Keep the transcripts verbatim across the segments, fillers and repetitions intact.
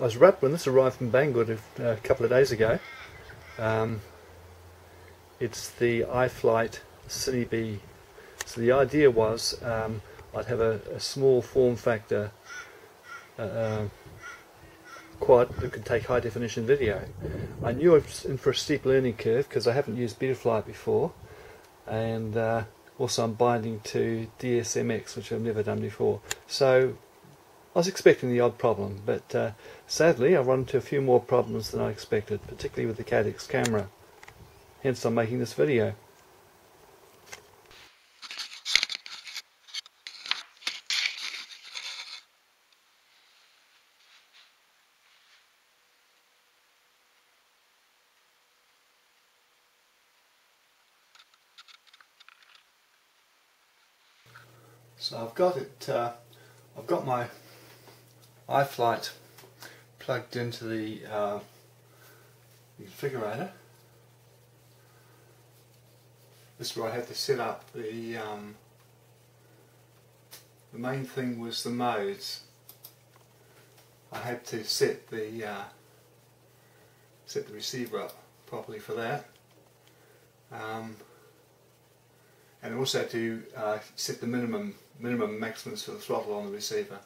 I was wrapped when this arrived from Banggood a couple of days ago. Um, it's the iFlight CineBee. So the idea was um, I'd have a, a small form factor uh, uh, quad that could take high definition video. I knew I was in for a steep learning curve because I haven't used Betaflight before, and uh, also I'm binding to D S M X, which I've never done before. So I was expecting the odd problem, but uh, sadly I run into a few more problems than I expected, particularly with the Caddx camera. Hence I'm making this video. So I've got it. Uh, I've got my iFlight plugged into the, uh, the configurator. This is where I had to set up the. Um, the main thing was the modes. I had to set the uh, set the receiver up properly for that. Um, and also to uh, set the minimum, minimum maximums for the throttle on the receiver.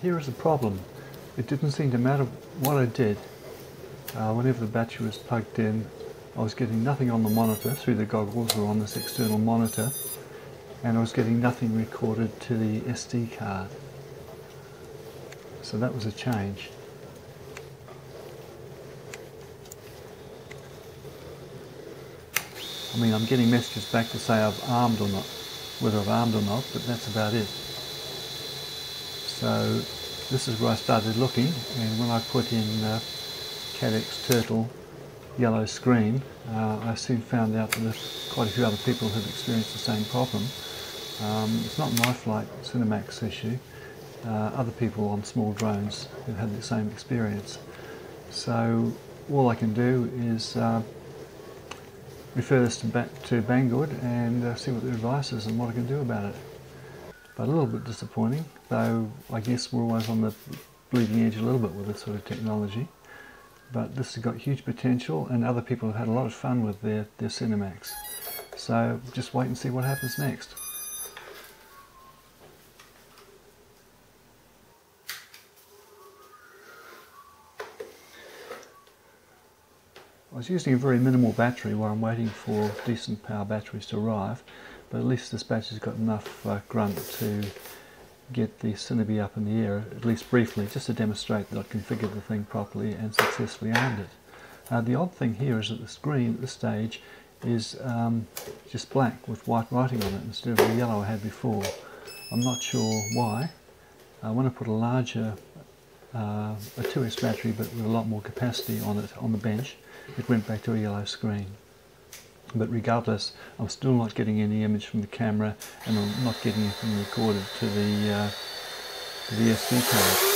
Here is the problem. It didn't seem to matter what I did. Uh, whenever the battery was plugged in, I was getting nothing on the monitor through the goggles or on this external monitor, and I was getting nothing recorded to the S D card. So that was a change. I mean, I'm getting messages back to say I've armed or not, whether I've armed or not, but that's about it. So this is where I started looking, and when I put in uh, Caddx Turtle Yellow Screen, uh, I soon found out that quite a few other people have experienced the same problem. Um, it's not an iFlight Cinemax issue, uh, other people on small drones have had the same experience. So all I can do is uh, refer this to, back to Banggood and uh, see what their advice is and what I can do about it. But a little bit disappointing, though I guess we're always on the bleeding edge a little bit with this sort of technology. But this has got huge potential, and other people have had a lot of fun with their, their Cinemax. So just wait and see what happens next. I was using a very minimal battery while I'm waiting for decent power batteries to arrive, but at least this battery's got enough uh, grunt to get the CineBee up in the air, at least briefly, just to demonstrate that I configured the thing properly and successfully armed it. Uh, the odd thing here is that the screen at this stage is um, just black with white writing on it instead of the yellow I had before. I'm not sure why. I want to put a larger, uh, a two S battery but with a lot more capacity on it on the bench. It went back to a yellow screen. But regardless, I'm still not getting any image from the camera, and I'm not getting anything recorded to the, uh, to the S D card.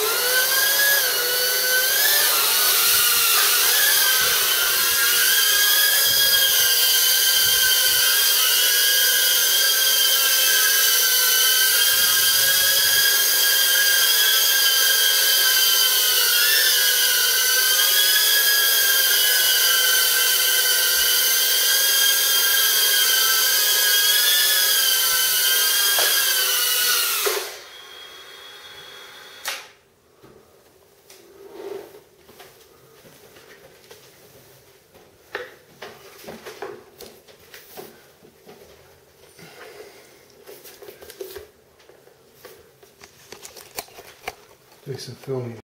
Do some filming.